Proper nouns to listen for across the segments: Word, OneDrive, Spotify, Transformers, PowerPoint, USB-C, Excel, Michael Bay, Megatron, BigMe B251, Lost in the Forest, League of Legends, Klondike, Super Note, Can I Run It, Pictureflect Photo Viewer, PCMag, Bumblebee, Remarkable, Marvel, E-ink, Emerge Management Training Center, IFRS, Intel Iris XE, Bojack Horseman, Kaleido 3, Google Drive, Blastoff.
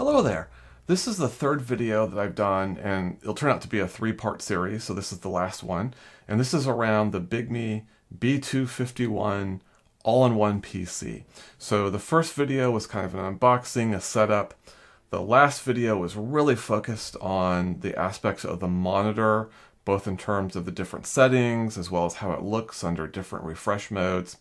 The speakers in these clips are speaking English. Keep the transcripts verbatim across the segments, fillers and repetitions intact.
Hello there. This is the third video that I've done, and it'll turn out to be a three-part series, so this is the last one. And this is around the BigMe B two fifty-one all-in-one P C. So the first video was kind of an unboxing, a setup. The last video was really focused on the aspects of the monitor, both in terms of the different settings, as well as how it looks under different refresh modes.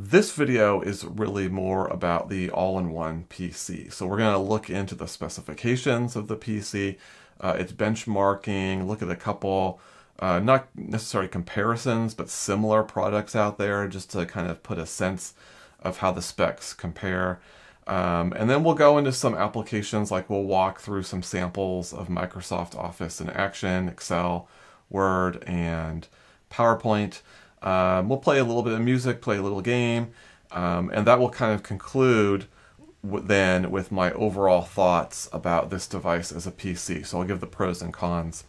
This video is really more about the all-in-one P C. So we're going to look into the specifications of the P C, uh, its benchmarking, look at a couple, uh, not necessarily comparisons, but similar products out there just to kind of put a sense of how the specs compare. Um, and then we'll go into some applications, like we'll walk through some samples of Microsoft Office in action, Excel, Word, and PowerPoint. Um, we'll play a little bit of music, play a little game, um, and that will kind of conclude w then with my overall thoughts about this device as a P C. So I'll give the pros and cons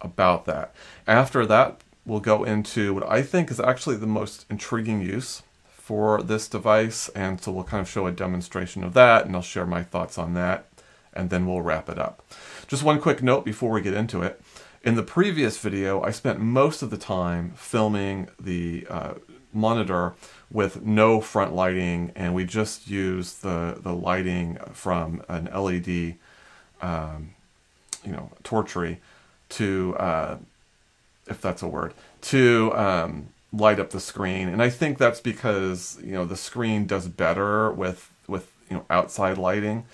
about that. After that, we'll go into what I think is actually the most intriguing use for this device, and so we'll kind of show a demonstration of that, and I'll share my thoughts on that, and then we'll wrap it up. Just one quick note before we get into it. In the previous video, I spent most of the time filming the uh, monitor with no front lighting, and we just used the, the lighting from an L E D, um, you know, torch tree to, uh, if that's a word, to um, light up the screen. And I think that's because, you know, the screen does better with, with you know, outside lighting.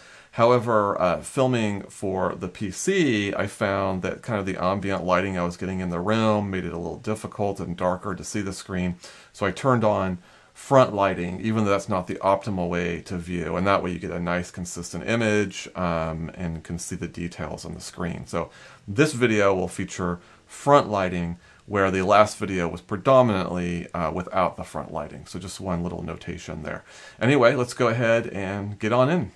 However, uh, filming for the P C, I found that kind of the ambient lighting I was getting in the room made it a little difficult and darker to see the screen. So I turned on front lighting, even though that's not the optimal way to view. And that way you get a nice consistent image um, and can see the details on the screen. So this video will feature front lighting, where the last video was predominantly uh, without the front lighting. So just one little notation there. Anyway, let's go ahead and get on in.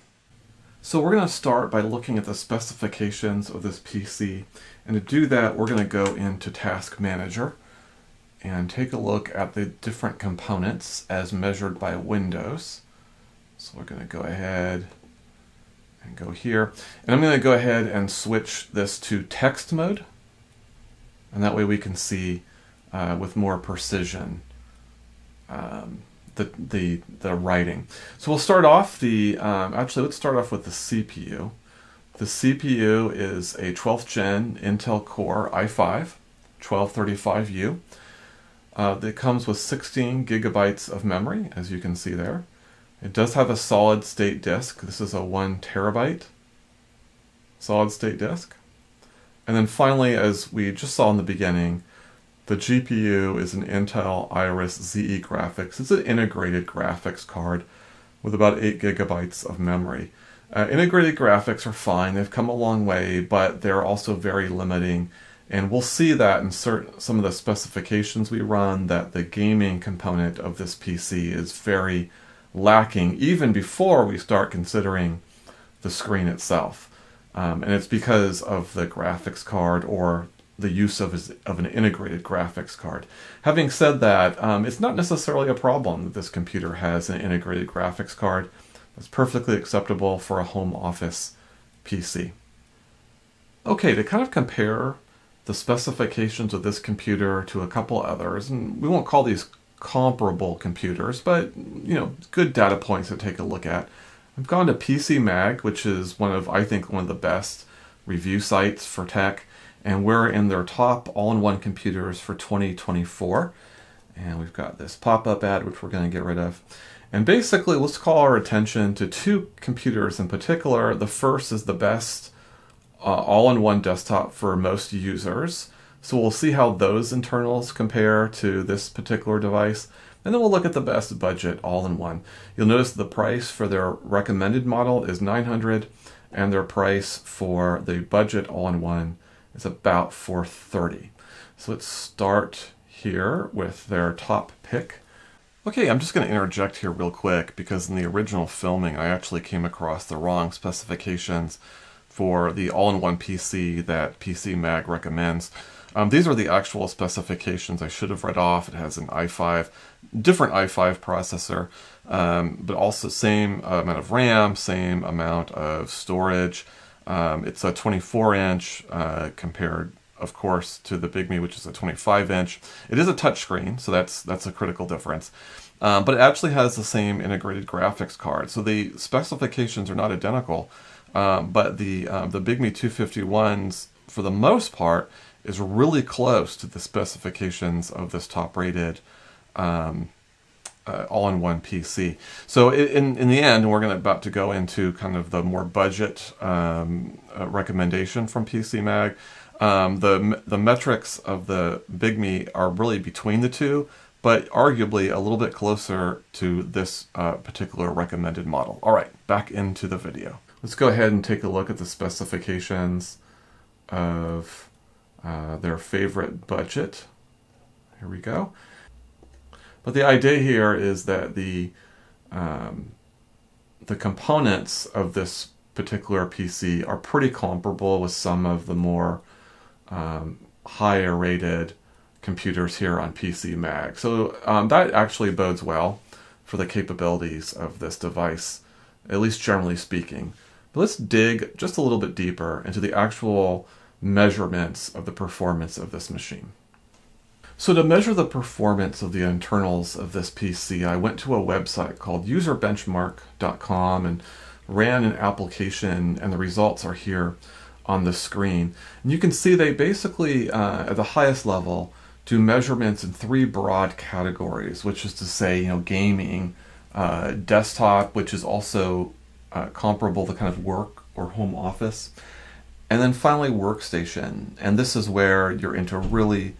So we're going to start by looking at the specifications of this P C, and to do that we're going to go into Task Manager and take a look at the different components as measured by Windows. So we're going to go ahead and go here, and I'm going to go ahead and switch this to text mode, and that way we can see uh, with more precision um, The, the the writing. So we'll start off the um, actually let's start off with the C P U. The C P U is a twelfth gen Intel Core i five twelve thirty-five U. Uh, it comes with sixteen gigabytes of memory, as you can see there. It does have a solid state disk. This is a one terabyte solid state disk. And then finally, as we just saw in the beginning, the G P U is an Intel Iris X E graphics. It's an integrated graphics card with about eight gigabytes of memory. Uh, integrated graphics are fine. They've come a long way, but they're also very limiting. And we'll see that in certain, some of the specifications we run, that the gaming component of this P C is very lacking, even before we start considering the screen itself. Um, and it's because of the graphics card, or the use of, is, of an integrated graphics card. Having said that, um, it's not necessarily a problem that this computer has an integrated graphics card. It's perfectly acceptable for a home office P C. Okay, to kind of compare the specifications of this computer to a couple others, and we won't call these comparable computers, but you know, good data points to take a look at. I've gone to PCMag, which is one of, I think, one of the best review sites for tech, and we're in their top all-in-one computers for twenty twenty-four. And we've got this pop-up ad, which we're going to get rid of. And basically, let's call our attention to two computers in particular. The first is the best uh, all-in-one desktop for most users. So we'll see how those internals compare to this particular device. And then we'll look at the best budget all-in-one. You'll notice the price for their recommended model is nine hundred dollars, and their price for the budget all-in-one it's about four thirty. So let's start here with their top pick. Okay, I'm just going to interject here real quick, because in the original filming I actually came across the wrong specifications for the all-in-one P C that PCMag recommends. Um, these are the actual specifications I should have read off. It has an i five, different i five processor, um, but also same amount of RAM, same amount of storage. Um, it's a twenty-four inch uh, compared, of course, to the BigMe, which is a twenty-five inch. It is a touchscreen, so that's that's a critical difference. Um, but it actually has the same integrated graphics card. So the specifications are not identical, um, but the um, the BigMe two fifty-ones, for the most part, is really close to the specifications of this top-rated um, uh, all-in-one P C. So in, in the end, we're gonna about to go into kind of the more budget um, uh, recommendation from PCMag. Um, the, the metrics of the BigMe are really between the two, but arguably a little bit closer to this uh, particular recommended model. All right, back into the video. Let's go ahead and take a look at the specifications of uh, their favorite budget. Here we go. But the idea here is that the, um, the components of this particular P C are pretty comparable with some of the more um, higher rated computers here on PCMag. So um, that actually bodes well for the capabilities of this device, at least generally speaking. But let's dig just a little bit deeper into the actual measurements of the performance of this machine. So to measure the performance of the internals of this P C, I went to a website called user benchmark dot com and ran an application, and the results are here on the screen. And you can see they basically, uh, at the highest level, do measurements in three broad categories, which is to say, you know, gaming, uh, desktop, which is also uh, comparable to kind of work or home office, and then finally workstation. And this is where you're into really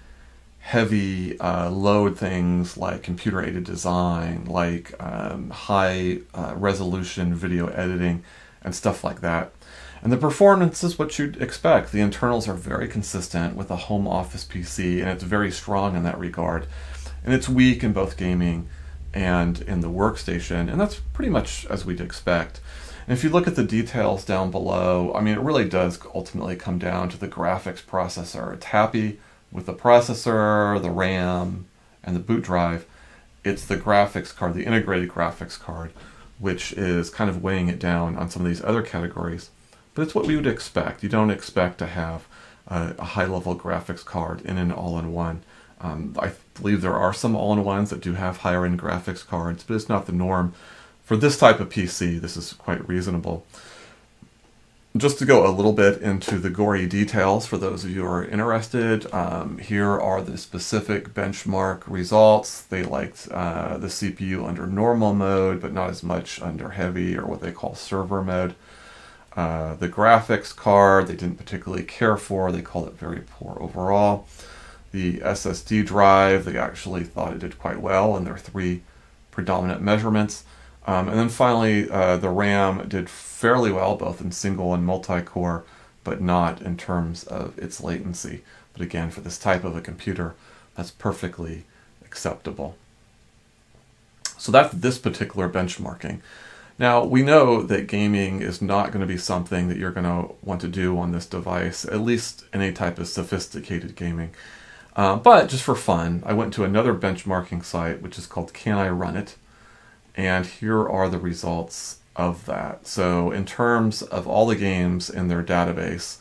heavy uh, load things like computer-aided design, like um, high uh, resolution video editing, and stuff like that. And the performance is what you'd expect. The internals are very consistent with a home office P C, and it's very strong in that regard. And it's weak in both gaming and in the workstation, and that's pretty much as we'd expect. And if you look at the details down below, I mean, it really does ultimately come down to the graphics processor. It's happy with the processor, the RAM, and the boot drive. It's the graphics card, the integrated graphics card, which is kind of weighing it down on some of these other categories. But it's what we would expect. You don't expect to have a, a high-level graphics card in an all-in-one. Um, I believe there are some all-in-ones that do have higher-end graphics cards, but it's not the norm. For this type of P C, this is quite reasonable. Just to go a little bit into the gory details, for those of you who are interested, um, here are the specific benchmark results. They liked uh, the C P U under normal mode, but not as much under heavy, or what they call server mode. Uh, the graphics card, they didn't particularly care for. They called it very poor overall. The S S D drive, they actually thought it did quite well in their three predominant measurements. Um, and then finally, uh, the RAM did fairly well, both in single and multi-core, but not in terms of its latency. But again, for this type of a computer, that's perfectly acceptable. So that's this particular benchmarking. Now, we know that gaming is not going to be something that you're going to want to do on this device, at least any type of sophisticated gaming. Uh, but just for fun, I went to another benchmarking site, which is called Can I Run It? And here are the results of that. So in terms of all the games in their database,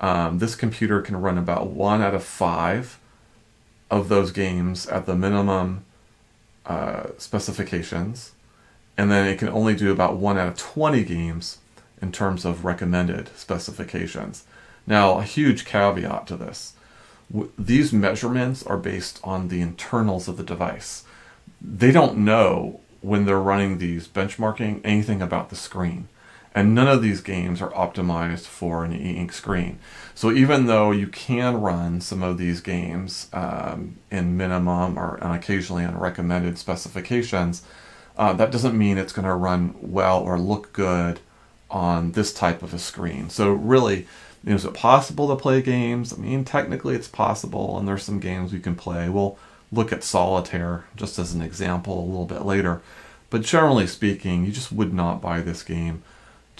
um, this computer can run about one out of five of those games at the minimum uh, specifications. And then it can only do about one out of twenty games in terms of recommended specifications. Now, a huge caveat to this. W- these measurements are based on the internals of the device. They don't know, when they're running these benchmarking, anything about the screen. And none of these games are optimized for an e-ink screen. So even though you can run some of these games um, in minimum or occasionally on recommended specifications, Uh, that doesn't mean it's going to run well or look good on this type of a screen. So really, is it possible to play games? I mean, technically it's possible, and there's some games we can play. We'll look at solitaire just as an example a little bit later. But generally speaking, you just would not buy this game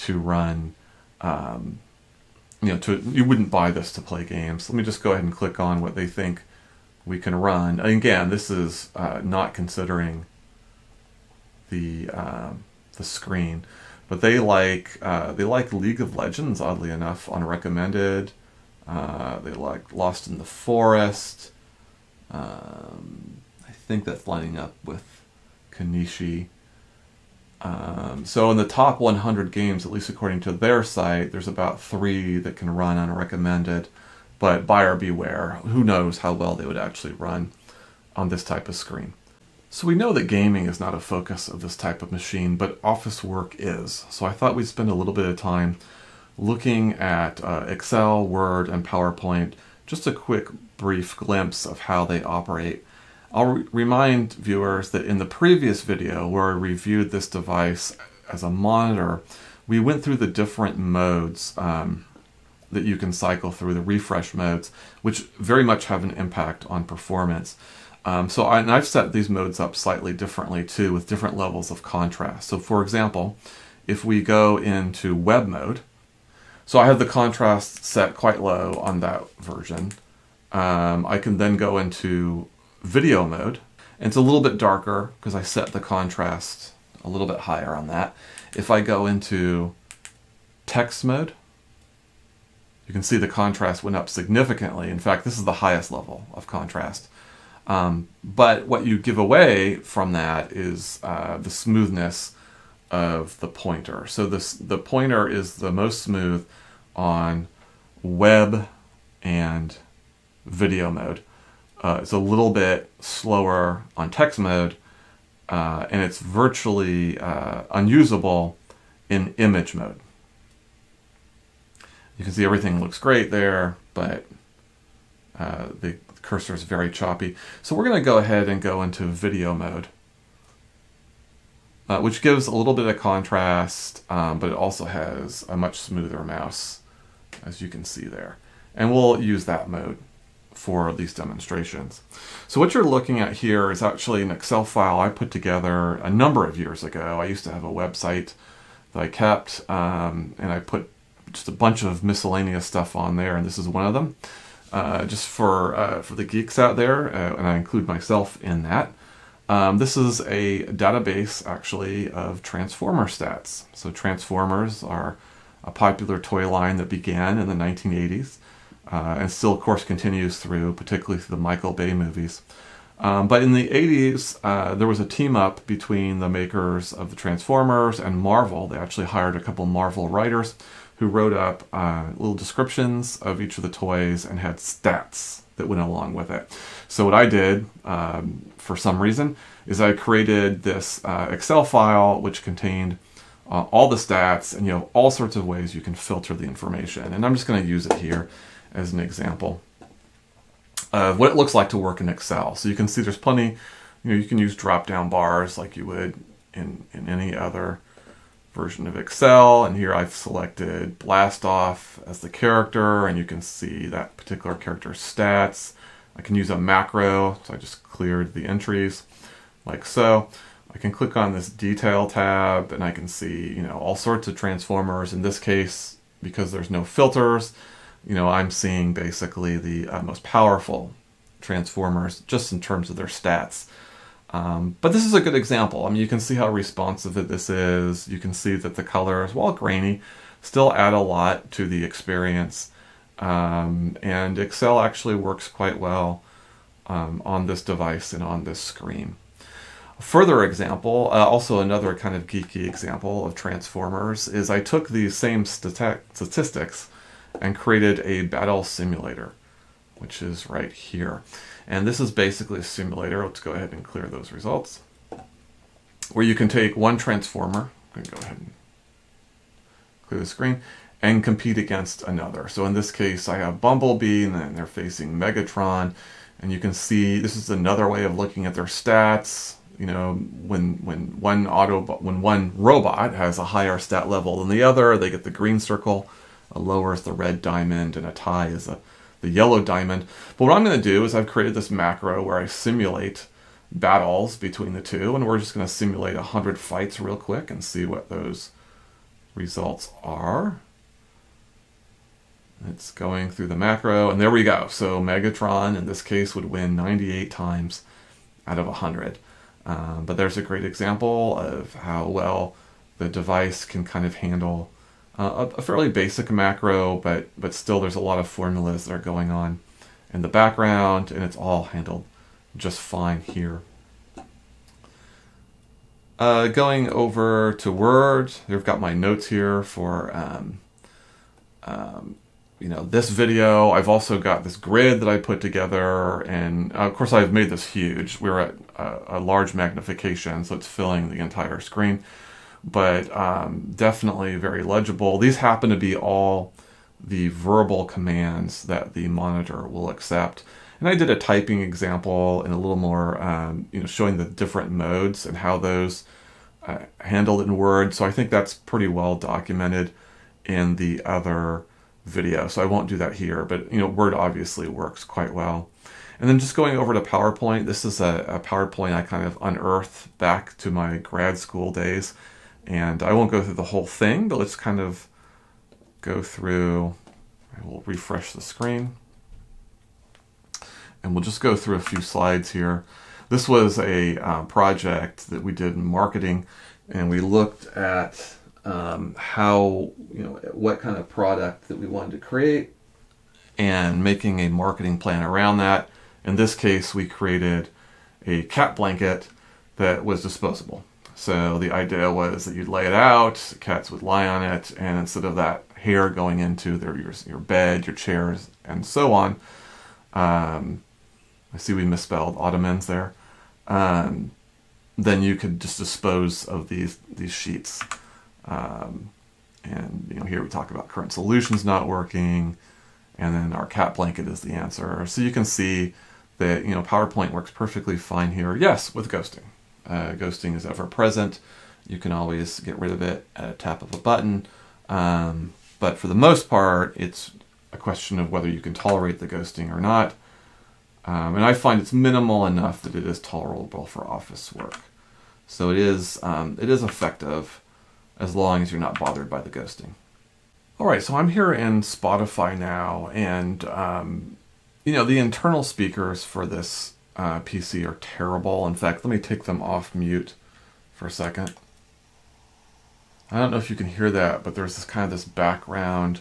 to run um, you know, to, you wouldn't buy this to play games. Let me just go ahead and click on what they think we can run. And again, this is uh, not considering the um, the screen, but they like uh, they like League of Legends, oddly enough, on recommended. Uh, they like Lost in the Forest. Um, I think that's lining up with Kanishi. Um, so in the top one hundred games, at least according to their site, there's about three that can run on recommended, but buyer beware. Who knows how well they would actually run on this type of screen. So we know that gaming is not a focus of this type of machine, but office work is. So I thought we'd spend a little bit of time looking at uh, Excel, Word, and PowerPoint, just a quick brief glimpse of how they operate. I'll re remind viewers that in the previous video where I reviewed this device as a monitor, we went through the different modes um, that you can cycle through, the refresh modes, which very much have an impact on performance. Um, so I, and I've set these modes up slightly differently too, with different levels of contrast. So for example, if we go into web mode, so I have the contrast set quite low on that version. Um, I can then go into video mode, and it's a little bit darker because I set the contrast a little bit higher on that. If I go into text mode, you can see the contrast went up significantly. In fact, this is the highest level of contrast. Um, but what you give away from that is uh, the smoothness of the pointer. So this, the pointer is the most smooth on web and video mode. Uh, it's a little bit slower on text mode, uh, and it's virtually uh, unusable in image mode. You can see everything looks great there, but uh, the cursor is very choppy. So we're going to go ahead and go into video mode, uh, which gives a little bit of contrast, um, but it also has a much smoother mouse, as you can see there. And we'll use that mode for these demonstrations. So what you're looking at here is actually an Excel file I put together a number of years ago. I used to have a website that I kept, um, and I put just a bunch of miscellaneous stuff on there, and this is one of them. Uh, just for, uh, for the geeks out there, uh, and I include myself in that. Um, this is a database, actually, of Transformer stats. So Transformers are a popular toy line that began in the nineteen eighties. Uh, and still, of course, continues through, particularly through the Michael Bay movies. Um, but in the eighties, uh, there was a team-up between the makers of the Transformers and Marvel. They actually hired a couple Marvel writers who wrote up uh, little descriptions of each of the toys and had stats that went along with it. So what I did, um, for some reason, is I created this uh, Excel file which contained uh, all the stats, and you have all sorts of ways you can filter the information. And I'm just going to use it here as an example of what it looks like to work in Excel. So you can see there's plenty, you know, you can use drop-down bars like you would in, in any other version of Excel. And here I've selected Blastoff as the character, and you can see that particular character's stats. I can use a macro, so I just cleared the entries like so. I can click on this detail tab, and I can see, you know, all sorts of Transformers. In this case, because there's no filters, you know, I'm seeing basically the uh, most powerful Transformers just in terms of their stats. Um, but this is a good example. I mean, you can see how responsive this is. You can see that the colors, while grainy, still add a lot to the experience. Um, and Excel actually works quite well um, on this device and on this screen. A further example, uh, also another kind of geeky example of Transformers, is I took these same stati- statistics and created a battle simulator, which is right here. And this is basically a simulator. Let's go ahead and clear those results, where you can take one Transformer, I'm going to go ahead and clear the screen, and compete against another. So in this case, I have Bumblebee, and then they're facing Megatron. And you can see this is another way of looking at their stats. You know, when when one auto when one robot has a higher stat level than the other, they get the green circle. A lower is the red diamond, and a tie is a, the yellow diamond. But what I'm going to do is I've created this macro where I simulate battles between the two, and we're just going to simulate one hundred fights real quick and see what those results are. It's going through the macro, and there we go. So Megatron, in this case, would win ninety-eight times out of one hundred. Um, but there's a great example of how well the device can kind of handle uh, a fairly basic macro, but, but still there's a lot of formulas that are going on in the background, and it's all handled just fine here. Uh, going over to Word, I've got my notes here for um, um, you know, this video. I've also got this grid that I put together, and uh, of course I've made this huge. We're at a, a large magnification, so it's filling the entire screen, but um, definitely very legible. These happen to be all the verbal commands that the monitor will accept. And I did a typing example and a little more, um, you know, showing the different modes and how those uh, handled in Word. So I think that's pretty well documented in the other video. So I won't do that here, but, you know, Word obviously works quite well. And then just going over to PowerPoint, this is a, a PowerPoint I kind of unearthed back to my grad school days. And I won't go through the whole thing, but let's kind of go through, I will refresh the screen. And we'll just go through a few slides here. This was a uh, project that we did in marketing, and we looked at um, how, you know, what kind of product that we wanted to create and making a marketing plan around that. In this case, we created a cat blanket that was disposable. So the idea was that you'd lay it out, cats would lie on it, and instead of that hair going into their, your, your bed, your chairs, and so on, um, I see we misspelled ottomans there. Um, then you could just dispose of these these sheets, um, and you know, here we talk about current solutions not working, and then our cat blanket is the answer. So you can see that, you know, PowerPoint works perfectly fine here. Yes, with ghosting, uh, ghosting is ever present. You can always get rid of it at a tap of a button, um, but for the most part, it's a question of whether you can tolerate the ghosting or not. Um, and I find it's minimal enough that it is tolerable for office work. So it is, um, it is effective as long as you're not bothered by the ghosting. All right, so I'm here in Spotify now, and um, you know, the internal speakers for this uh, P C are terrible. In fact, let me take them off mute for a second. I don't know if you can hear that, but there's this kind of this background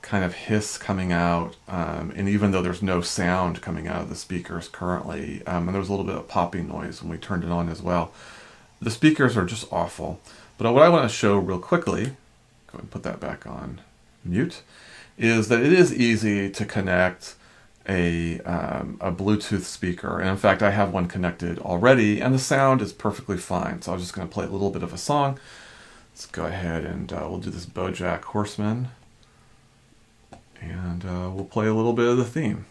kind of hiss coming out, um, and even though there's no sound coming out of the speakers currently, um, and there was a little bit of popping noise when we turned it on as well. The speakers are just awful. But what I want to show real quickly, go ahead and put that back on mute, is that it is easy to connect a, um, a Bluetooth speaker, and in fact I have one connected already, and the sound is perfectly fine. So I'm just going to play a little bit of a song. Let's go ahead and uh, we'll do this Bojack Horseman. And uh, we'll play a little bit of the theme.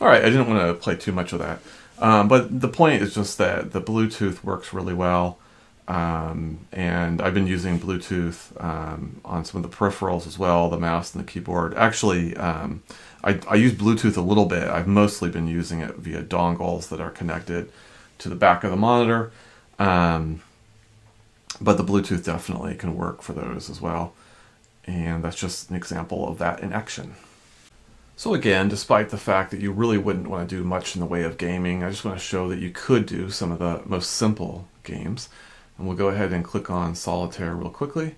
All right, I didn't want to play too much of that. Um, but the point is just that the Bluetooth works really well, um, and I've been using Bluetooth um, on some of the peripherals as well, the mouse and the keyboard. Actually, um, I, I use Bluetooth a little bit. I've mostly been using it via dongles that are connected to the back of the monitor, um, but the Bluetooth definitely can work for those as well, and that's just an example of that in action. So again, despite the fact that you really wouldn't want to do much in the way of gaming, I just want to show that you could do some of the most simple games. And we'll go ahead and click on Solitaire real quickly.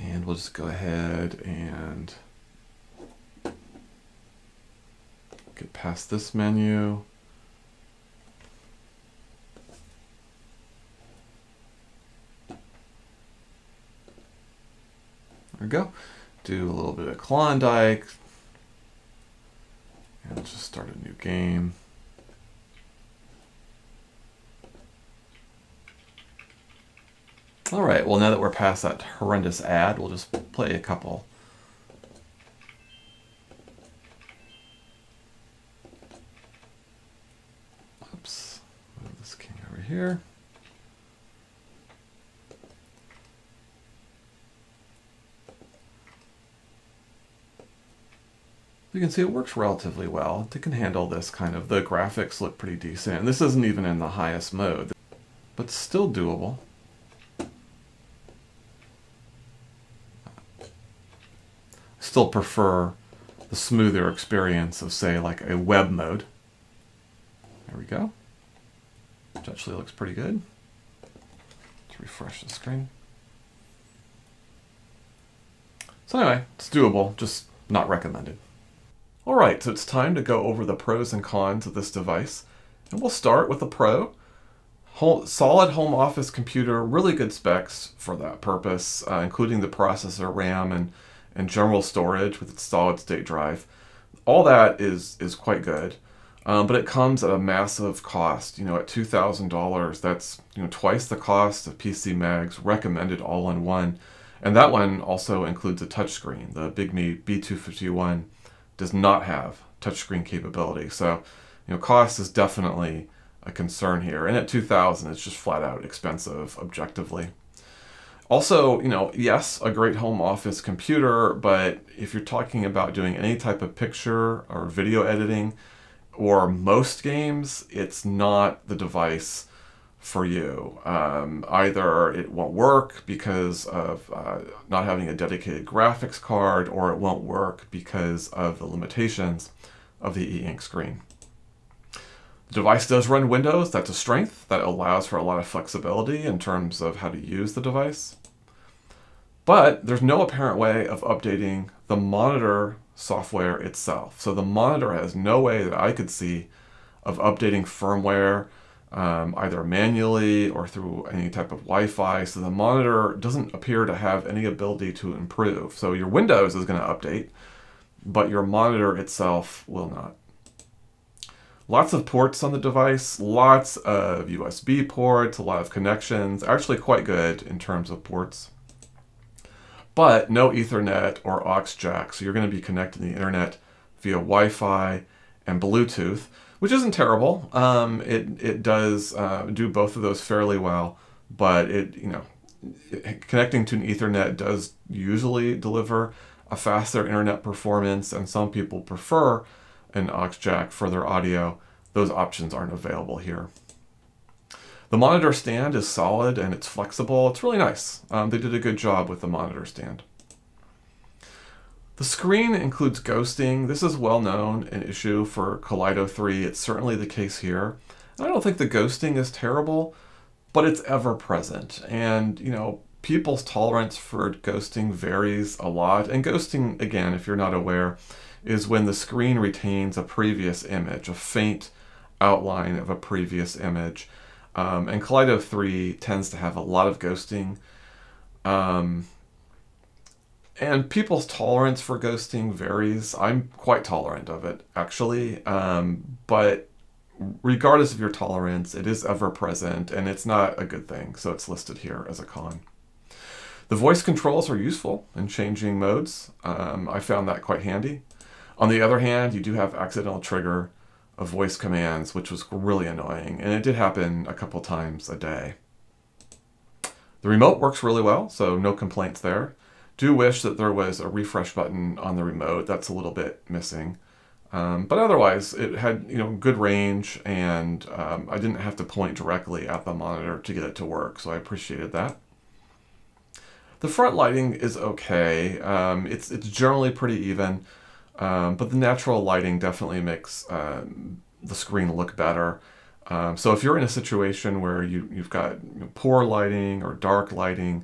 And we'll just go ahead and get past this menu. There we go. Do a little bit of Klondike. And let's just start a new game. All right, well, now that we're past that horrendous ad, we'll just play a couple here. You can see it works relatively well. It can handle this kind of, the graphics look pretty decent. And this isn't even in the highest mode, but still doable. I still prefer the smoother experience of, say, like a web mode. There we go. Which actually looks pretty good. Let's refresh the screen. So anyway, it's doable, just not recommended. Alright, so it's time to go over the pros and cons of this device. And we'll start with the pro. Whole, solid home office computer, really good specs for that purpose, uh, including the processor, RAM, and, and general storage with its solid state drive. All that is, is quite good, um, but it comes at a massive cost. You know, at two thousand dollars, that's, you know, twice the cost of PCMag's recommended all-in-one. And that one also includes a touchscreen. The BigMe B two fifty-one. Does not have touchscreen capability. So, you know, cost is definitely a concern here. And at two thousand, it's just flat out expensive objectively. Also, you know, yes, a great home office computer, but if you're talking about doing any type of picture or video editing or most games, it's not the device for you. Um, either it won't work because of uh, not having a dedicated graphics card, or it won't work because of the limitations of the e-ink screen. The device does run Windows. That's a strength. That allows for a lot of flexibility in terms of how to use the device. But there's no apparent way of updating the monitor software itself. So the monitor has no way that I could see of updating firmware, Um, either manually or through any type of Wi-Fi. So the monitor doesn't appear to have any ability to improve. So your Windows is going to update, but your monitor itself will not. Lots of ports on the device, lots of U S B ports, a lot of connections, actually quite good in terms of ports, but no Ethernet or aux jack. So you're going to be connecting the internet via Wi-Fi and Bluetooth, which isn't terrible. Um, it, it does uh, do both of those fairly well, but it, you know, it, connecting to an Ethernet does usually deliver a faster internet performance, and some people prefer an aux jack for their audio. Those options aren't available here. The monitor stand is solid and it's flexible. It's really nice. Um, they did a good job with the monitor stand. The screen includes ghosting. This is well known an issue for Kaleido three. It's certainly the case here. And I don't think the ghosting is terrible, but it's ever present. And, you know, people's tolerance for ghosting varies a lot. And ghosting, again, if you're not aware, is when the screen retains a previous image, a faint outline of a previous image. Um, and Kaleido three tends to have a lot of ghosting. Um, And people's tolerance for ghosting varies. I'm quite tolerant of it, actually. Um, but regardless of your tolerance, it is ever present and it's not a good thing. So it's listed here as a con. The voice controls are useful in changing modes. Um, I found that quite handy. On the other hand, you do have accidental trigger of voice commands, which was really annoying. And it did happen a couple times a day. The remote works really well, so no complaints there. Do wish that there was a refresh button on the remote. That's a little bit missing. Um, but otherwise, it had, you know, good range, and um, I didn't have to point directly at the monitor to get it to work, so I appreciated that. The front lighting is okay. Um, it's, it's generally pretty even, um, but the natural lighting definitely makes um, the screen look better. Um, so if you're in a situation where you, you've got you know, poor lighting or dark lighting,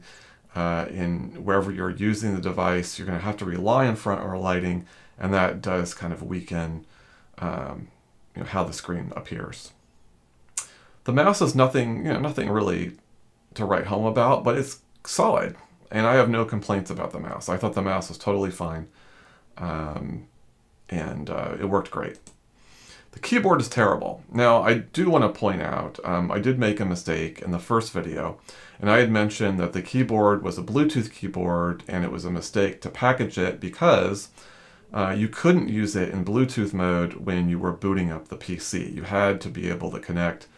Uh, in wherever you're using the device, you're going to have to rely on front or lighting, and that does kind of weaken um, you know, how the screen appears. The mouse is nothing, you know, nothing really to write home about, but it's solid, and I have no complaints about the mouse. I thought the mouse was totally fine, um, and uh, it worked great. The keyboard is terrible. Now, I do want to point out, um, I did make a mistake in the first video, and I had mentioned that the keyboard was a Bluetooth keyboard, and it was a mistake to package it because uh, you couldn't use it in Bluetooth mode when you were booting up the P C. You had to be able to connect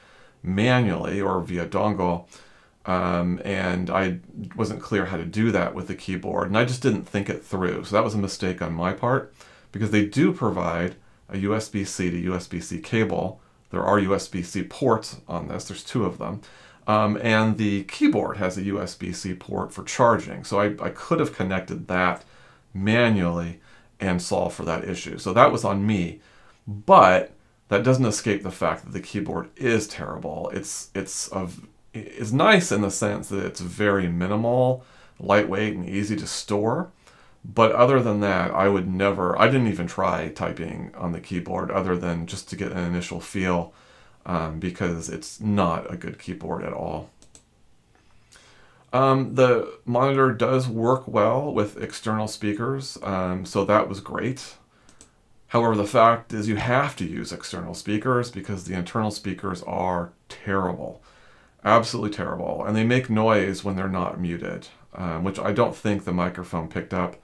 manually or via dongle. Um, and I wasn't clear how to do that with the keyboard, and I just didn't think it through. So that was a mistake on my part, because they do provide a U S B C to U S B C cable. There are U S B C ports on this. There's two of them. Um, and the keyboard has a U S B C port for charging. So I, I could have connected that manually and solved for that issue. So that was on me, but that doesn't escape the fact that the keyboard is terrible. It's, it's of, It's nice in the sense that it's very minimal, lightweight, and easy to store. But other than that, I would never, I didn't even try typing on the keyboard other than just to get an initial feel, um, because it's not a good keyboard at all. Um, the monitor does work well with external speakers, um, so that was great. However, the fact is you have to use external speakers because the internal speakers are terrible. Absolutely terrible, and they make noise when they're not muted, um, which I don't think the microphone picked up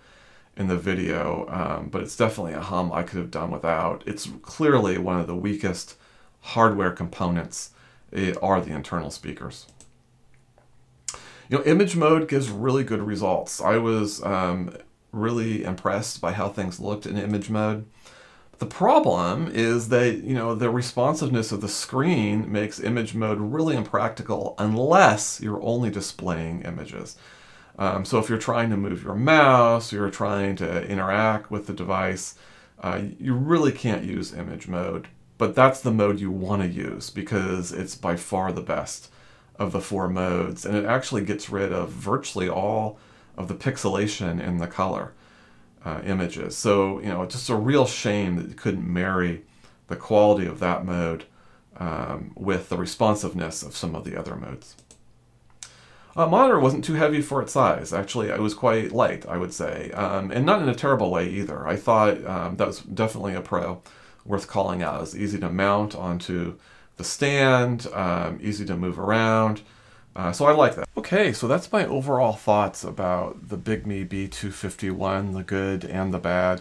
in the video, um, but it's definitely a hum I could have done without. It's clearly one of the weakest hardware components it are the internal speakers. You know, image mode gives really good results. I was um, really impressed by how things looked in image mode. The problem is that, you know, the responsiveness of the screen makes image mode really impractical unless you're only displaying images. Um, so if you're trying to move your mouse, you're trying to interact with the device, uh, you really can't use image mode. But that's the mode you want to use because it's by far the best of the four modes. And it actually gets rid of virtually all of the pixelation in the color. Uh, images. So, you know, it's just a real shame that you couldn't marry the quality of that mode um, with the responsiveness of some of the other modes. Uh, monitor wasn't too heavy for its size. Actually, it was quite light, I would say, um, and not in a terrible way either. I thought um, that was definitely a pro worth calling out. It was easy to mount onto the stand, um, easy to move around. Uh, so I like that. Okay, so that's my overall thoughts about the BigMe B two fifty-one, the good and the bad.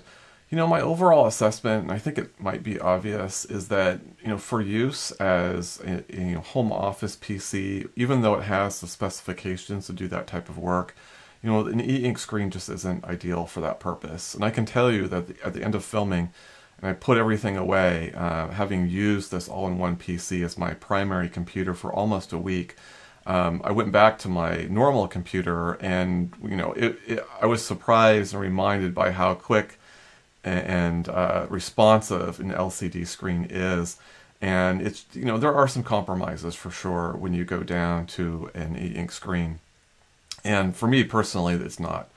You know, my overall assessment, and I think it might be obvious, is that, you know, for use as a, a home office P C, even though it has the specifications to do that type of work, you know, an e-ink screen just isn't ideal for that purpose. And I can tell you that the, at the end of filming, and I put everything away, uh, having used this all-in-one P C as my primary computer for almost a week, Um, I went back to my normal computer, and you know, it, it, I was surprised and reminded by how quick and, and uh, responsive an L C D screen is. And it's, you know, there are some compromises for sure when you go down to an e-ink screen. And for me personally, it's not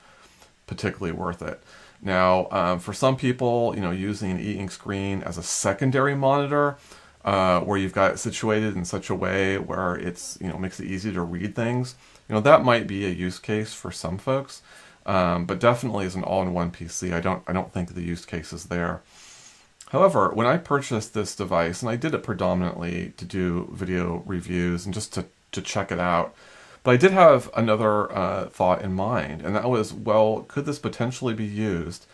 particularly worth it. Now, um, for some people, you know, using an e-ink screen as a secondary monitor. Uh, where you've got it situated in such a way where it's, you know, makes it easy to read things. You know, that might be a use case for some folks, um, but definitely as an all-in-one P C, I don't, I don't think the use case is there. However, when I purchased this device, and I did it predominantly to do video reviews and just to, to check it out, but I did have another uh, thought in mind, and that was, well, could this potentially be used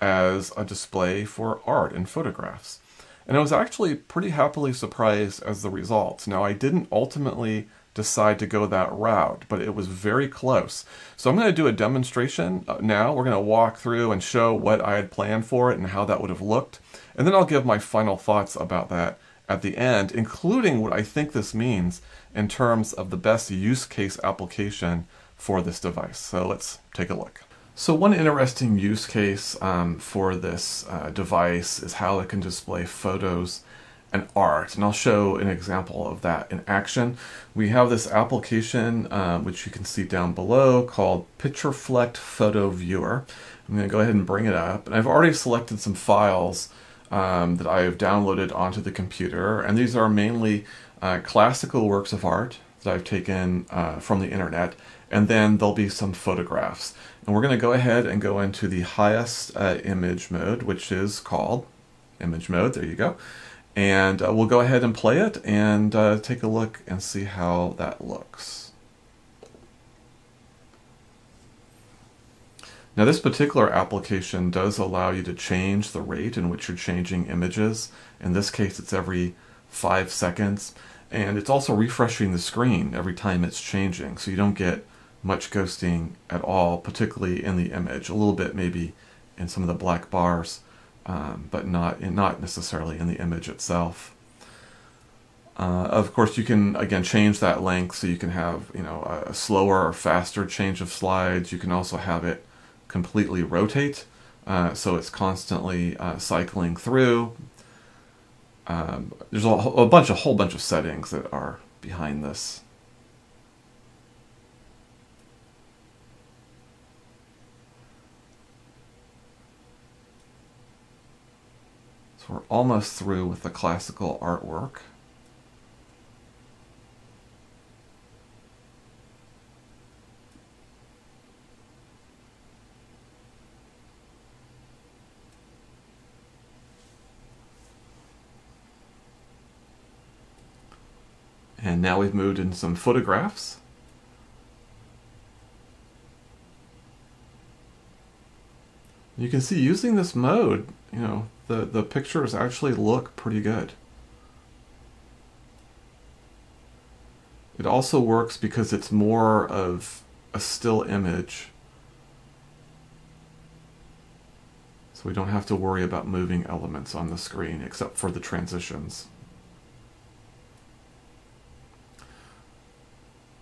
as a display for art and photographs? And I was actually pretty happily surprised as the results. Now, I didn't ultimately decide to go that route, but it was very close. So I'm going to do a demonstration now. We're going to walk through and show what I had planned for it and how that would have looked. And then I'll give my final thoughts about that at the end, including what I think this means in terms of the best use case application for this device. So let's take a look. So one interesting use case um, for this uh, device is how it can display photos and art. And I'll show an example of that in action. We have this application, uh, which you can see down below, called Pictureflect Photo Viewer. I'm going to go ahead and bring it up. And I've already selected some files um, that I have downloaded onto the computer. And these are mainly uh, classical works of art that I've taken uh, from the internet. And then there'll be some photographs. And we're going to go ahead and go into the highest uh, image mode, which is called image mode. There you go. And uh, we'll go ahead and play it and uh, take a look and see how that looks. Now, this particular application does allow you to change the rate in which you're changing images. In this case, it's every five seconds. And it's also refreshing the screen every time it's changing, so you don't get much ghosting at all, particularly in the image. A little bit maybe in some of the black bars, um, but not in, not necessarily in the image itself. Uh, of course, you can, again, change that length, so you can have, you know, a slower or faster change of slides. You can also have it completely rotate, uh, so it's constantly uh, cycling through. Um, there's a, a bunch, a whole bunch of settings that are behind this. So we're almost through with the classical artwork. And now we've moved in some photographs. You can see using this mode, you know, the, the pictures actually look pretty good. It also works because it's more of a still image. So we don't have to worry about moving elements on the screen except for the transitions.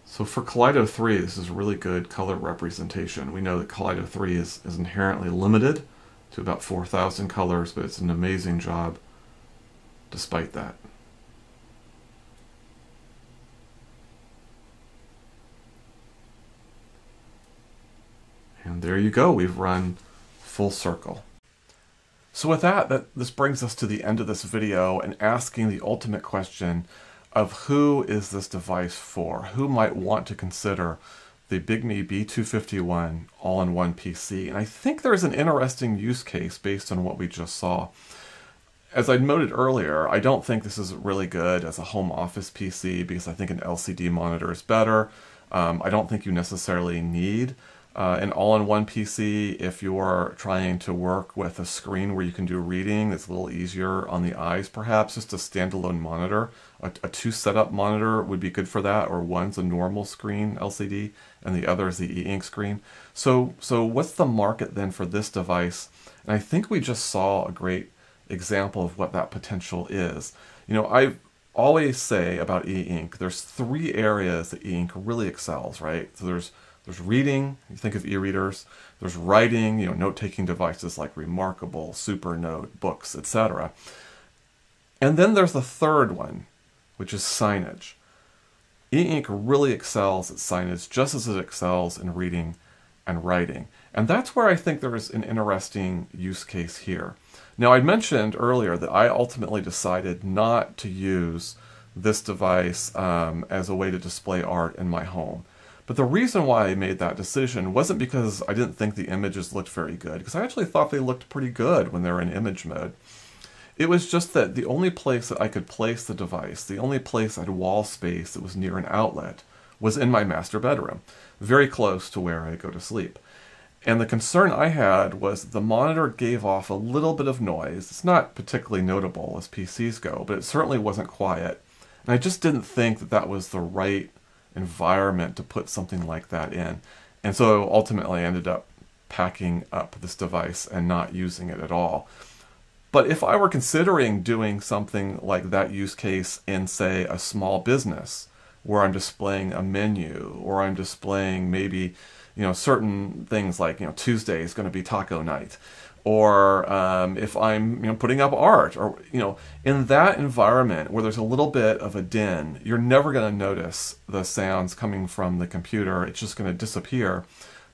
So for Kaleido three, this is really good color representation. We know that Kaleido three is, is inherently limited to about four thousand colors, but it's an amazing job despite that. And there you go, we've run full circle. So with that, that this brings us to the end of this video and asking the ultimate question of who is this device for? Who might want to consider the BigMe B two fifty-one all-in-one P C? And I think there's an interesting use case based on what we just saw. As I noted earlier, I don't think this is really good as a home office P C because I think an L C D monitor is better. Um, I don't think you necessarily need uh, an all-in-one P C if you're trying to work with a screen where you can do reading. It's a little easier on the eyes, perhaps. Just a standalone monitor. A two setup monitor would be good for that, or one's a normal screen L C D and the other is the e-ink screen. So, so what's the market then for this device? And I think we just saw a great example of what that potential is. You know, I always say about e-ink, there's three areas that e-ink really excels, right? So there's there's reading, you think of e-readers, there's writing, you know, note-taking devices like Remarkable, Super Note, books, et cetera. And then there's the third one, which is signage. E-ink really excels at signage just as it excels in reading and writing. And that's where I think there is an interesting use case here. Now, I mentioned earlier that I ultimately decided not to use this device um, as a way to display art in my home. But the reason why I made that decision wasn't because I didn't think the images looked very good, because I actually thought they looked pretty good when they were in image mode. It was just that the only place that I could place the device, the only place I had wall space that was near an outlet, was in my master bedroom, very close to where I go to sleep. And the concern I had was the monitor gave off a little bit of noise. It's not particularly notable as P Cs go, but it certainly wasn't quiet. And I just didn't think that that was the right environment to put something like that in. And so ultimately I ended up packing up this device and not using it at all. But if I were considering doing something like that use case in, say, a small business where I'm displaying a menu, or I'm displaying maybe, you know, certain things like, you know, Tuesday is going to be taco night, or um, if I'm, you know, putting up art, or, you know, in that environment where there's a little bit of a din, you're never going to notice the sounds coming from the computer. It's just going to disappear,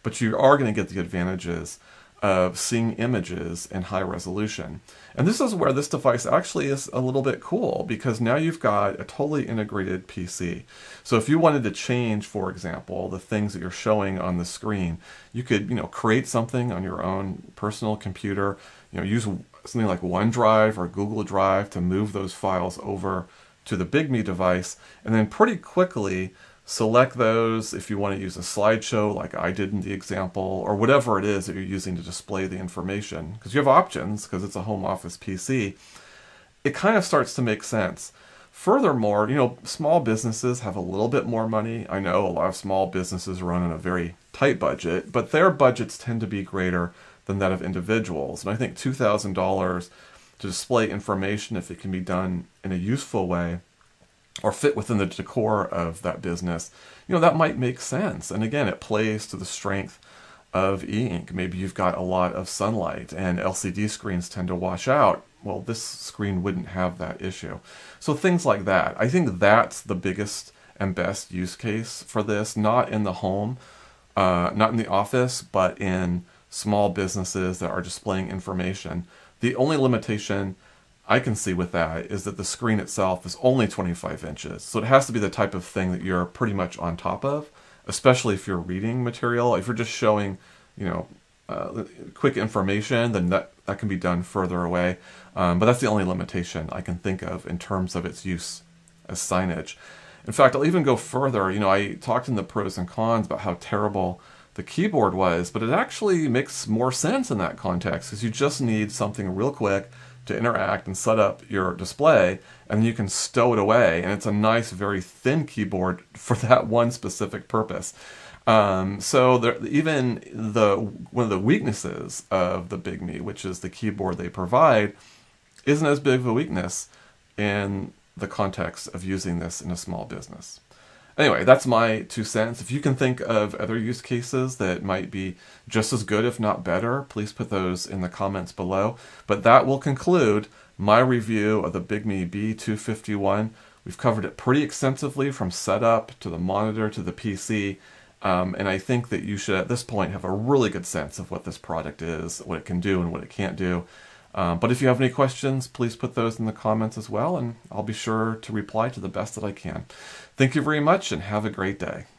but you are going to get the advantages of seeing images in high resolution. And this is where this device actually is a little bit cool, because now you've got a totally integrated P C. So if you wanted to change, for example, the things that you're showing on the screen, you could, you know, create something on your own personal computer, you know, use something like OneDrive or Google Drive to move those files over to the BigMe device, and then pretty quickly select those if you want to use a slideshow like I did in the example, or whatever it is that you're using to display the information, because you have options because it's a home office P C. It kind of starts to make sense. Furthermore, you know, small businesses have a little bit more money. I know a lot of small businesses run on a very tight budget, but their budgets tend to be greater than that of individuals. And I think two thousand dollars to display information, if it can be done in a useful way or fit within the decor of that business, you know, that might make sense. And again, it plays to the strength of e-ink. Maybe you've got a lot of sunlight and L C D screens tend to wash out. Well, this screen wouldn't have that issue. So things like that. I think that's the biggest and best use case for this, not in the home, uh, not in the office, but in small businesses that are displaying information. The only limitation I can see with that is that the screen itself is only twenty-five inches. So it has to be the type of thing that you're pretty much on top of, especially if you're reading material. If you're just showing, you know, Uh, quick information, then that, that can be done further away. Um, but that's the only limitation I can think of in terms of its use as signage. In fact, I'll even go further. You know, I talked in the pros and cons about how terrible the keyboard was, but it actually makes more sense in that context because you just need something real quick to interact and set up your display, and you can stow it away. And it's a nice, very thin keyboard for that one specific purpose. Um, so there, even the one of the weaknesses of the BigMe, which is the keyboard they provide, isn't as big of a weakness in the context of using this in a small business. Anyway, that's my two cents. If you can think of other use cases that might be just as good, if not better, please put those in the comments below. But that will conclude my review of the BigMe B two fifty-one. We've covered it pretty extensively, from setup to the monitor to the P C. Um, and I think that you should, at this point, have a really good sense of what this product is, what it can do and what it can't do. Um, but if you have any questions, please put those in the comments as well, and I'll be sure to reply to the best that I can. Thank you very much, and have a great day.